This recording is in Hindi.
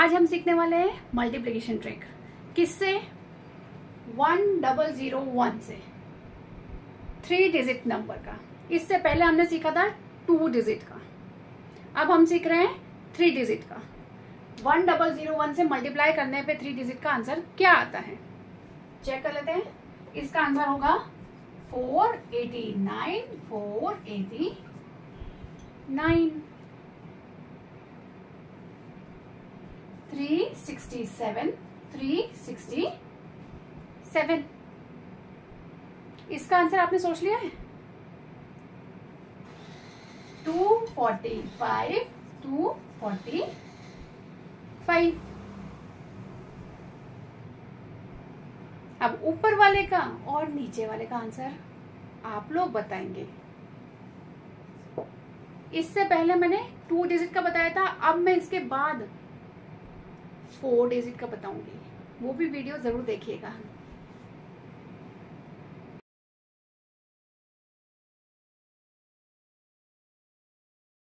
आज हम सीखने वाले हैं मल्टीप्लिकेशन ट्रिक। किससे? 1001 से, 3 डिजिट नंबर का। इससे पहले हमने सीखा था 2 डिजिट का, अब हम सीख रहे हैं 3 डिजिट का। 1001 से मल्टीप्लाई करने पे 3 डिजिट का आंसर क्या आता है चेक कर लेते हैं। इसका आंसर होगा 489 489, 367 367। इसका आंसर आपने सोच लिया है 245 245। अब ऊपर वाले का और नीचे वाले का आंसर आप लोग बताएंगे। इससे पहले मैंने 2 डिजिट का बताया था, अब मैं इसके बाद 4 डिजिट का बताऊंगी, वो भी वीडियो जरूर देखिएगा।